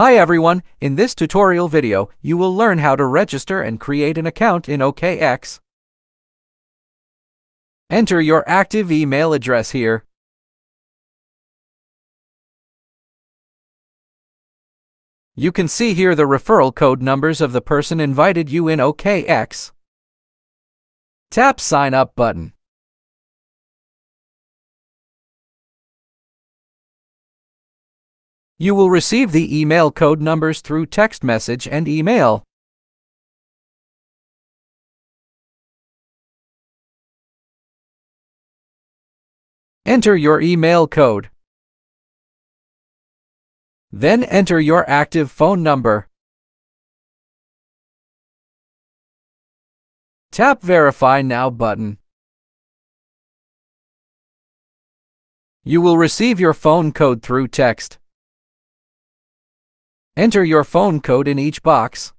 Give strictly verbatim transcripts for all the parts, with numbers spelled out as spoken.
Hi everyone, in this tutorial video, you will learn how to register and create an account in O K X. Enter your active email address here. You can see here the referral code numbers of the person invited you in O K X. Tap Sign Up button. You will receive the email code numbers through text message and email. Enter your email code. Then enter your active phone number. Tap Verify Now button. You will receive your phone code through text. Enter your phone code in each box.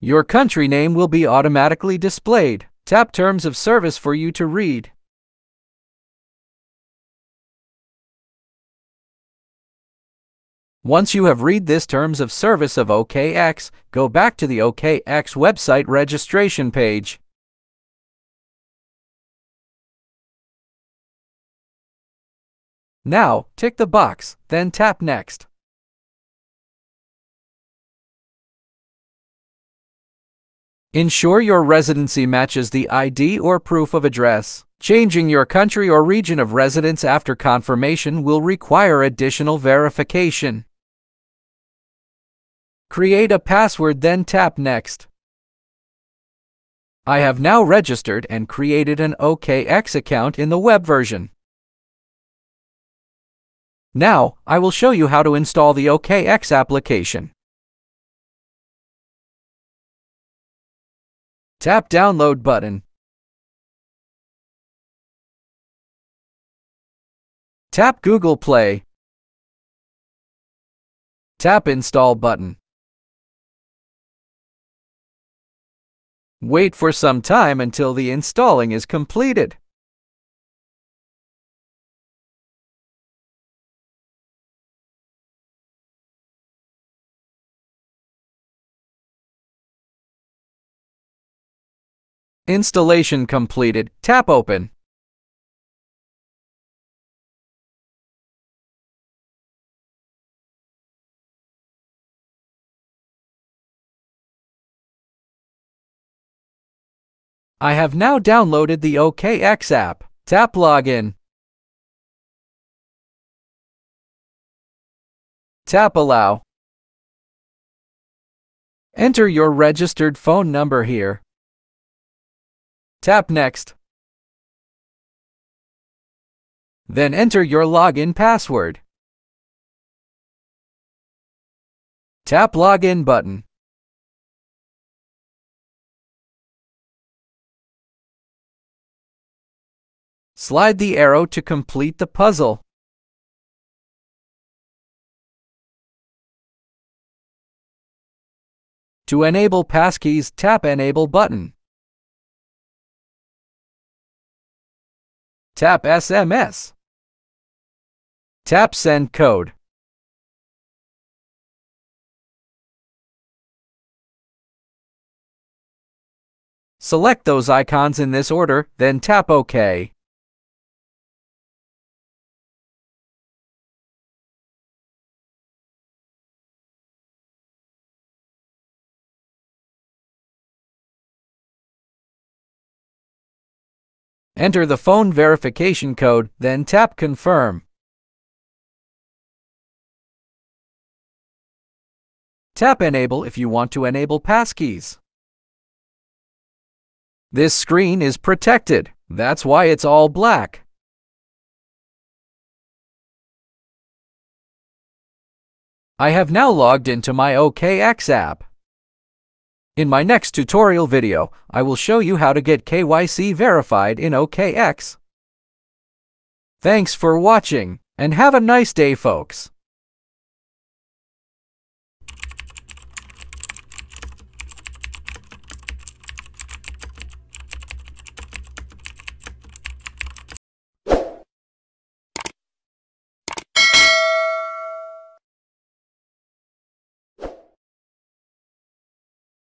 Your country name will be automatically displayed. Tap Terms of Service for you to read. Once you have read this Terms of Service of O K X, go back to the O K X website registration page. Now, tick the box, then tap Next. Ensure your residency matches the I D or proof of address. Changing your country or region of residence after confirmation will require additional verification. Create a password, then tap Next. I have now registered and created an O K X account in the web version. Now, I will show you how to install the O K X application. Tap Download button. Tap Google Play. Tap Install button. Wait for some time until the installing is completed. Installation completed. Tap Open. I have now downloaded the O K X app. Tap Login. Tap Allow. Enter your registered phone number here. Tap Next. Then enter your login password. Tap Login button. Slide the arrow to complete the puzzle. To enable passkeys, tap Enable button. Tap S M S. Tap Send Code. Select those icons in this order, then tap OK. Enter the phone verification code, then tap Confirm. Tap Enable if you want to enable passkeys. This screen is protected. That's why it's all black. I have now logged into my O K X app. In my next tutorial video, I will show you how to get K Y C verified in O K X. Thanks for watching, and have a nice day, folks.